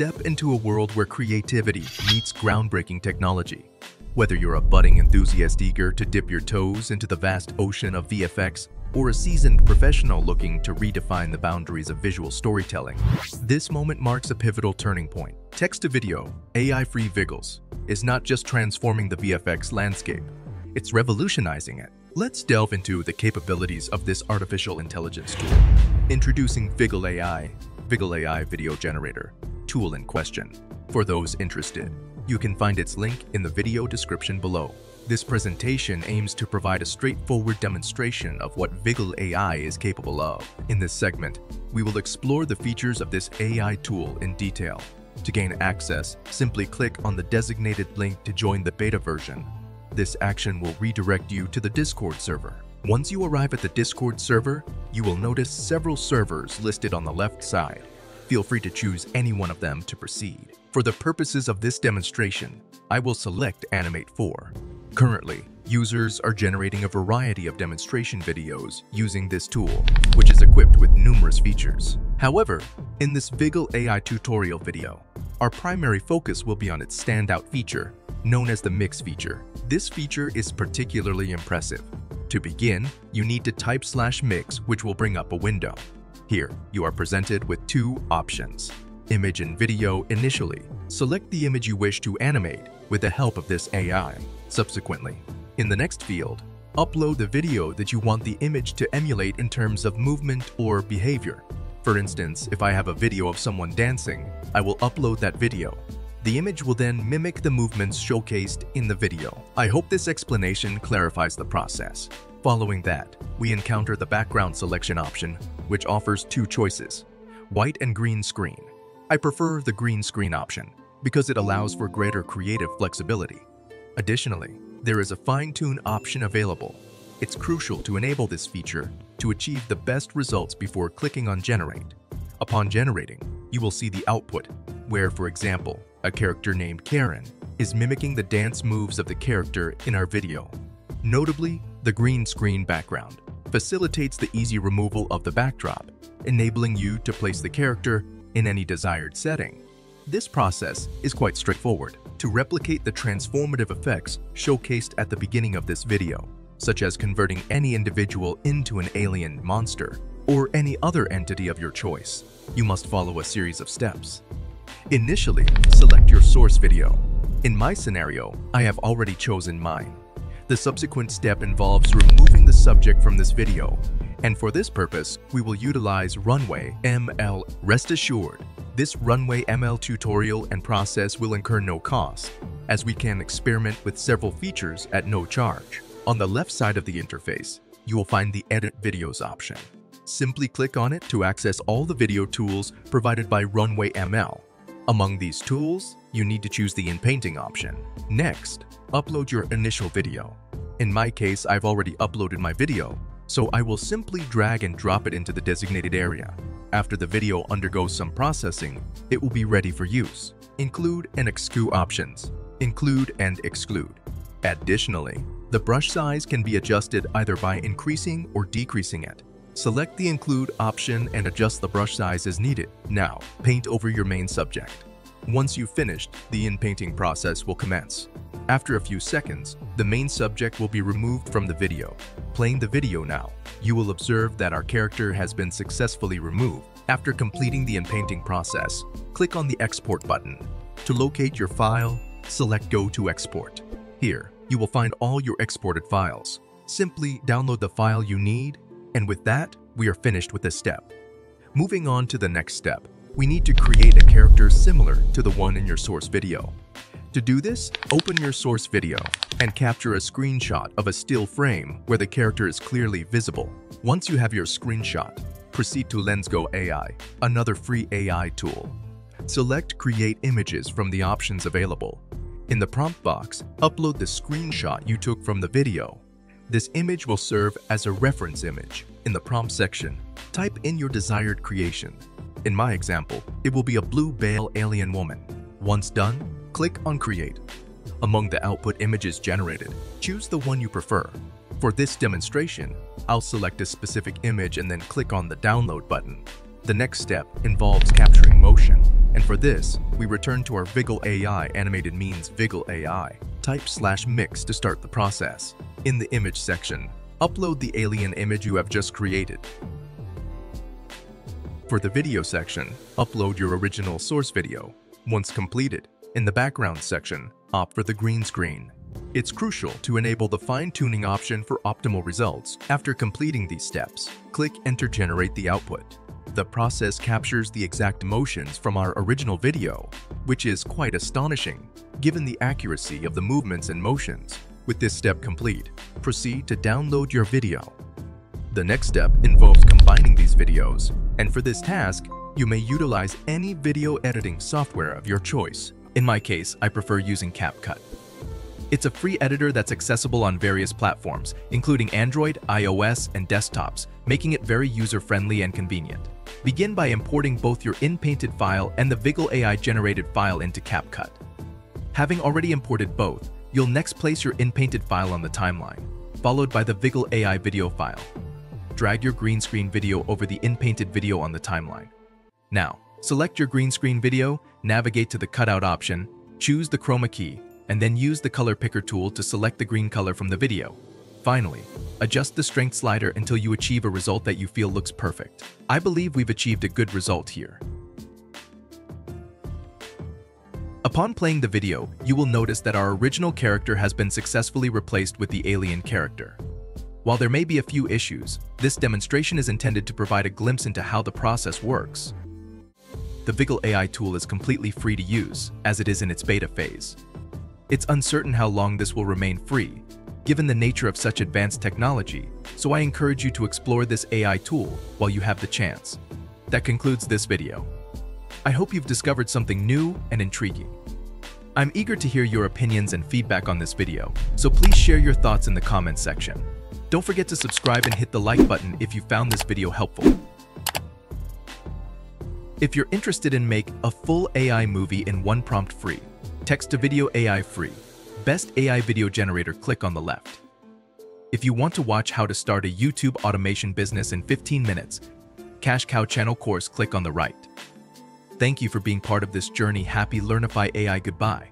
step into a world where creativity meets groundbreaking technology. Whether you're a budding enthusiast eager to dip your toes into the vast ocean of VFX, or a seasoned professional looking to redefine the boundaries of visual storytelling, this moment marks a pivotal turning point. Text-to-video, AI-free Viggles is not just transforming the VFX landscape, it's revolutionizing it. Let's delve into the capabilities of this artificial intelligence tool. Introducing Viggle AI, Viggle AI Video Generator, tool in question. For those interested, you can find its link in the video description below. This presentation aims to provide a straightforward demonstration of what Viggle AI is capable of. In this segment, we will explore the features of this AI tool in detail. To gain access, simply click on the designated link to join the beta version. This action will redirect you to the Discord server. Once you arrive at the Discord server, you will notice several servers listed on the left side. Feel free to choose any one of them to proceed. For the purposes of this demonstration, I will select Animate 4. Currently, users are generating a variety of demonstration videos using this tool, which is equipped with numerous features. However, in this Viggle AI tutorial video, our primary focus will be on its standout feature, known as the Mix feature. This feature is particularly impressive. To begin, you need to type /mix, which will bring up a window. Here, you are presented with two options. Image and video initially. Select the image you wish to animate with the help of this AI. Subsequently, in the next field, upload the video that you want the image to emulate in terms of movement or behavior. For instance, if I have a video of someone dancing, I will upload that video. The image will then mimic the movements showcased in the video. I hope this explanation clarifies the process. Following that, we encounter the background selection option, which offers two choices, white and green screen. I prefer the green screen option because it allows for greater creative flexibility. Additionally, there is a fine-tune option available. It's crucial to enable this feature to achieve the best results before clicking on Generate. Upon generating, you will see the output, where, for example, a character named Karen is mimicking the dance moves of the character in our video. Notably, the green screen background facilitates the easy removal of the backdrop, enabling you to place the character in any desired setting. This process is quite straightforward. To replicate the transformative effects showcased at the beginning of this video, such as converting any individual into an alien monster or any other entity of your choice, you must follow a series of steps. Initially, select your source video. In my scenario, I have already chosen mine. The subsequent step involves removing the subject from this video, and for this purpose, we will utilize Runway ML. Rest assured, this Runway ML tutorial and process will incur no cost, as we can experiment with several features at no charge. On the left side of the interface, you will find the Edit Videos option. Simply click on it to access all the video tools provided by Runway ML. Among these tools, you need to choose the in-painting option. Next, upload your initial video. In my case, I've already uploaded my video, so I will simply drag and drop it into the designated area. After the video undergoes some processing, it will be ready for use. Include and exclude options. Include and exclude. Additionally, the brush size can be adjusted either by increasing or decreasing it. Select the Include option and adjust the brush size as needed. Now, paint over your main subject. Once you've finished, the in-painting process will commence. After a few seconds, the main subject will be removed from the video. Playing the video now, you will observe that our character has been successfully removed. After completing the in-painting process, click on the Export button. To locate your file, select Go to Export. Here, you will find all your exported files. Simply download the file you need. And with that, we are finished with this step. Moving on to the next step, we need to create a character similar to the one in your source video. To do this, open your source video and capture a screenshot of a still frame where the character is clearly visible. Once you have your screenshot, proceed to LensGo AI, another free AI tool. Select Create Images from the options available. In the prompt box, upload the screenshot you took from the video. This image will serve as a reference image. In the prompt section, type in your desired creation. In my example, it will be a blue-bale alien woman. Once done, click on Create. Among the output images generated, choose the one you prefer. For this demonstration, I'll select a specific image and then click on the Download button. The next step involves capturing motion, and for this, we return to our Viggle AI animated means Viggle AI. Type /mix to start the process. In the image section, upload the alien image you have just created. For the video section, upload your original source video. Once completed, in the background section, opt for the green screen. It's crucial to enable the fine-tuning option for optimal results. After completing these steps, click Enter to generate the output. The process captures the exact motions from our original video, which is quite astonishing, given the accuracy of the movements and motions. With this step complete, proceed to download your video. The next step involves combining these videos, and for this task, you may utilize any video editing software of your choice. In my case, I prefer using CapCut. It's a free editor that's accessible on various platforms, including Android, iOS, and desktops, making it very user-friendly and convenient. Begin by importing both your in-painted file and the Viggle AI-generated file into CapCut. Having already imported both, you'll next place your in-painted file on the timeline, followed by the Viggle AI video file. Drag your green screen video over the in-painted video on the timeline. Now, select your green screen video, navigate to the cutout option, choose the chroma key, and then use the color picker tool to select the green color from the video. Finally, adjust the strength slider until you achieve a result that you feel looks perfect. I believe we've achieved a good result here. Upon playing the video, you will notice that our original character has been successfully replaced with the alien character. While there may be a few issues, this demonstration is intended to provide a glimpse into how the process works. The Viggle AI tool is completely free to use, as it is in its beta phase. It's uncertain how long this will remain free, given the nature of such advanced technology, so I encourage you to explore this AI tool while you have the chance. That concludes this video. I hope you've discovered something new and intriguing. I'm eager to hear your opinions and feedback on this video, so please share your thoughts in the comments section. Don't forget to subscribe and hit the like button if you found this video helpful. If you're interested in make a full AI movie in one prompt free, text-to-video AI free, best AI video generator, click on the left. If you want to watch how to start a YouTube automation business in 15 minutes, Cash Cow channel course, click on the right. Thank you for being part of this journey. Happy Learnify AI, goodbye.